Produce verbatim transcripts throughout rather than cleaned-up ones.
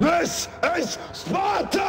This is Sparta!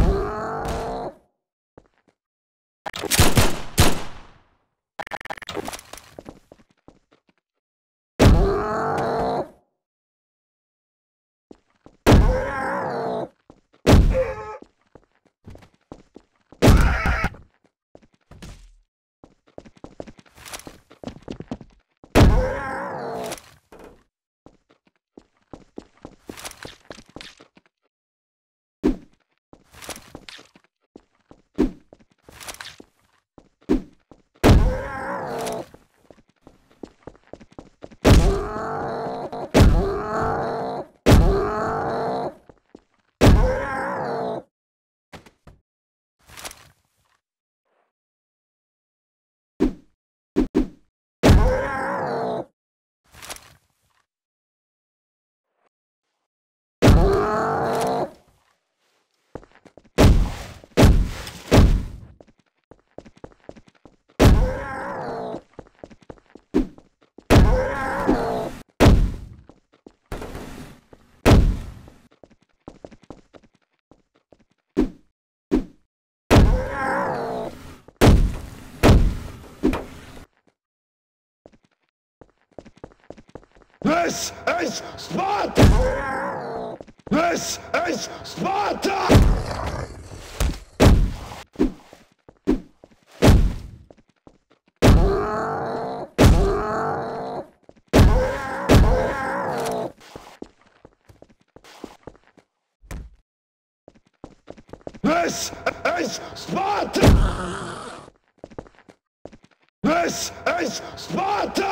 This is Sparta! This is Sparta! This is Sparta! This is Sparta! This is Sparta!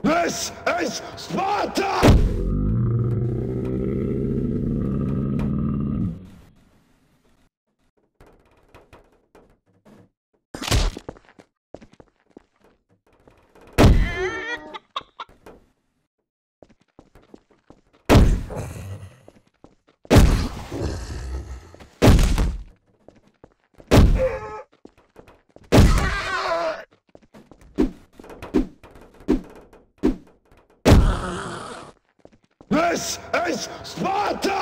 This is Sparta! This is Sparta!